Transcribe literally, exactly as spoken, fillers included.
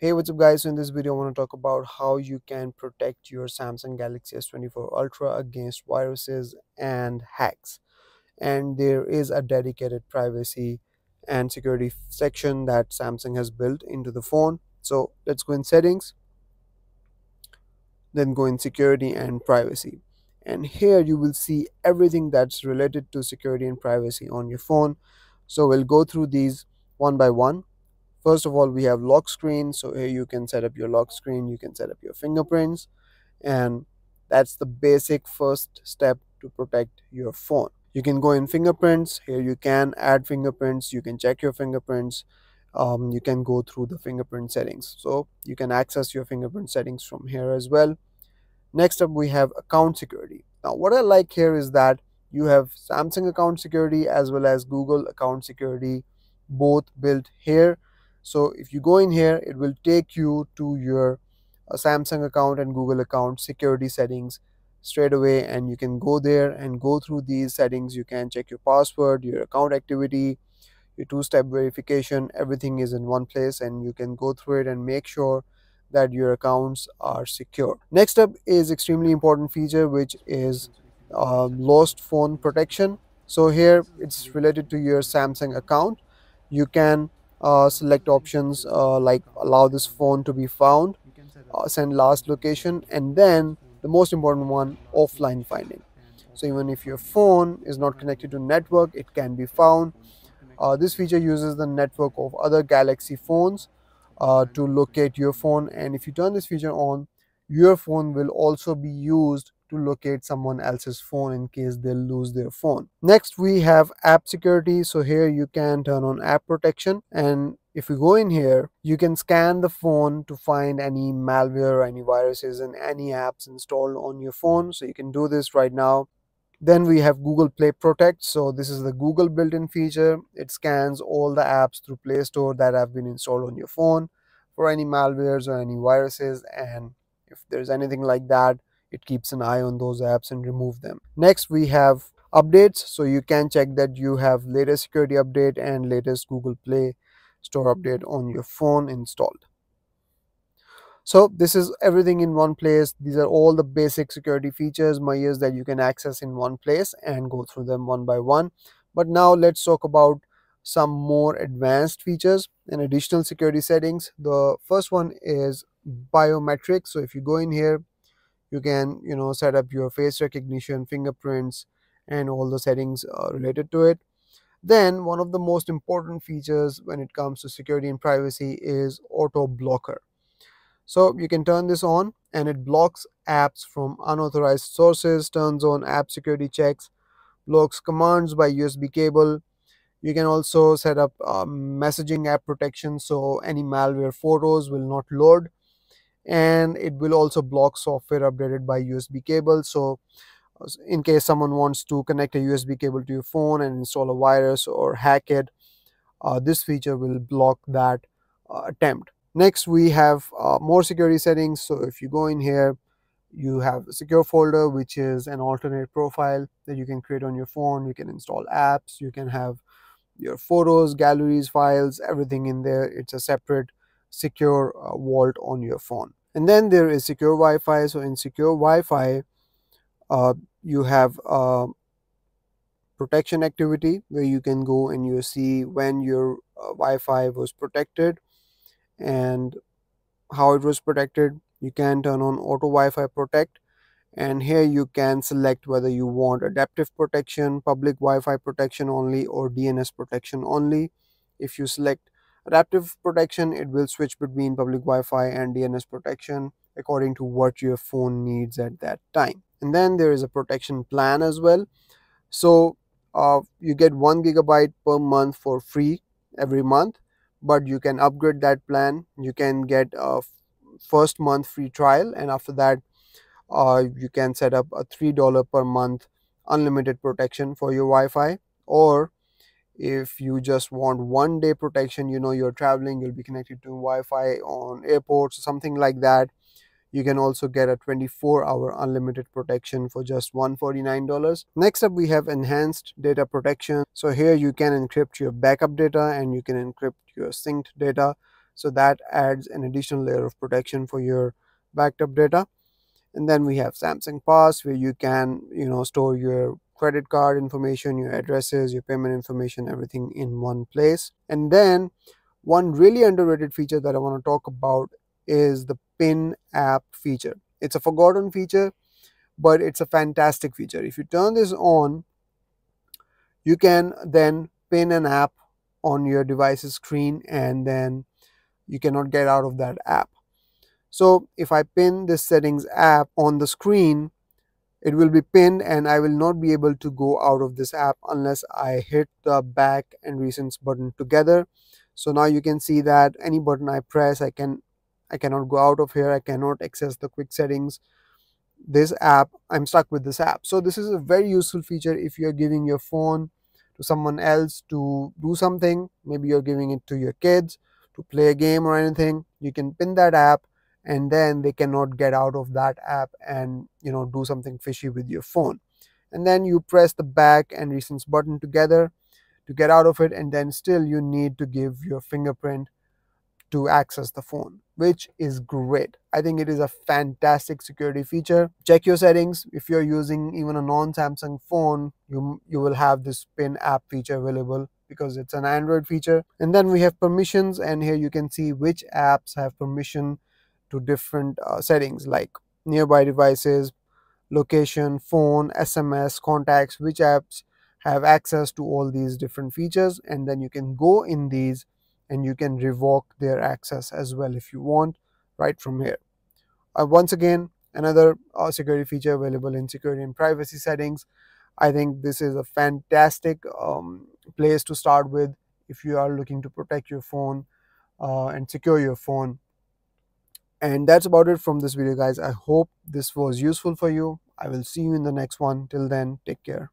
Hey, what's up guys? So in this video I want to talk about how you can protect your Samsung Galaxy S twenty-four Ultra against viruses and hacks. And there is a dedicated privacy and security section that Samsung has built into the phone. So let's go in settings, then go in security and privacy. And here you will see everything that's related to security and privacy on your phone. So we'll go through these one by one. First of all, we have lock screen. So here you can set up your lock screen, you can set up your fingerprints, and that's the basic first step to protect your phone. You can go in fingerprints. Here you can add fingerprints, you can check your fingerprints, um, you can go through the fingerprint settings. So you can access your fingerprint settings from here as well. Next up, we have account security. Now what I like here is that you have Samsung account security as well as Google account security, both built here. So if you go in here, it will take you to your uh, Samsung account and Google account security settings straight away, and you can go there and go through these settings. You can check your password, your account activity, your two-step verification, everything is in one place, and you can go through it and make sure that your accounts are secure. Next up is extremely important feature, which is uh, lost phone protection. So here it's related to your Samsung account. You can Uh, select options uh, like allow this phone to be found, uh, send last location, and then the most important one, offline finding. So even if your phone is not connected to network, it can be found. Uh, this feature uses the network of other Galaxy phones uh, to locate your phone, and if you turn this feature on, your phone will also be used to locate someone else's phone in case they lose their phone. Next, we have app security. So here you can turn on app protection, and if you go in here, you can scan the phone to find any malware or any viruses and any apps installed on your phone. So you can do this right now. Then we have Google Play Protect. So this is the Google built-in feature. It scans all the apps through Play Store that have been installed on your phone for any malwares or any viruses, and if there's anything like that, it keeps an eye on those apps and remove them. Next, we have updates. So you can check that you have latest security update and latest Google Play Store update on your phone installed. So this is everything in one place. These are all the basic security features, myers, that you can access in one place and go through them one by one. But now let's talk about some more advanced features and additional security settings. The first one is biometrics. So if you go in here, you can, you know, set up your face recognition, fingerprints, and all the settings uh, related to it. Then one of the most important features when it comes to security and privacy is auto blocker. So you can turn this on, and it blocks apps from unauthorized sources, turns on app security checks, blocks commands by U S B cable. You can also set up uh, messaging app protection, so any malware photos will not load. And it will also block software updated by U S B cable. So in case someone wants to connect a U S B cable to your phone and install a virus or hack it, uh, this feature will block that uh, attempt. Next, we have uh, more security settings. So if you go in here, you have a secure folder, which is an alternate profile that you can create on your phone. You can install apps, you can have your photos, galleries, files, everything in there. It's a separate secure uh, vault on your phone. And then there is secure Wi-Fi. So in secure Wi-Fi, uh, you have uh, protection activity, where you can go and you see when your uh, Wi-Fi was protected and how it was protected. You can turn on auto Wi-Fi protect, and here you can select whether you want adaptive protection, public Wi-Fi protection only, or D N S protection only. If you select adaptive protection, it will switch between public Wi-Fi and D N S protection according to what your phone needs at that time. And then there is a protection plan as well. So uh, you get one gigabyte per month for free every month, but you can upgrade that plan. You can get a first month free trial, and after that uh, you can set up a three dollars per month unlimited protection for your Wi-Fi. Or if you just want one day protection, you know, you're traveling, you'll be connected to Wi-Fi on airports, something like that, you can also get a twenty-four hour unlimited protection for just one hundred forty-nine dollars. Next up, we have enhanced data protection. So here you can encrypt your backup data, and you can encrypt your synced data. So that adds an additional layer of protection for your backed up data. And then we have Samsung Pass, where you can, you know, store your credit card information, your addresses, your payment information, everything in one place. And then one really underrated feature that I want to talk about is the PIN app feature. It's a forgotten feature, but it's a fantastic feature. If you turn this on, you can then pin an app on your device's screen, and then you cannot get out of that app. So if I pin this settings app on the screen, it will be pinned and I will not be able to go out of this app unless I hit the back and recents button together. So now you can see that any button I press, I can I cannot go out of here. I cannot access the quick settings. This app, I'm stuck with this app. So this is a very useful feature if you're giving your phone to someone else to do something. Maybe you're giving it to your kids to play a game or anything. You can pin that app, and then they cannot get out of that app and, you know, do something fishy with your phone. And then you press the back and recents button together to get out of it, and then still you need to give your fingerprint to access the phone, which is great. I think it is a fantastic security feature. Check your settings. If you're using even a non-Samsung phone, you, you will have this PIN app feature available because it's an Android feature. And then we have permissions, and here you can see which apps have permission to different uh, settings like nearby devices, location, phone, S M S, contacts, which apps have access to all these different features. And then you can go in these and you can revoke their access as well if you want, right from here. Uh, once again, another uh, security feature available in security and privacy settings. I think this is a fantastic um, place to start with if you are looking to protect your phone uh, and secure your phone. And that's about it from this video, guys. I hope this was useful for you. I will see you in the next one. Till then, take care.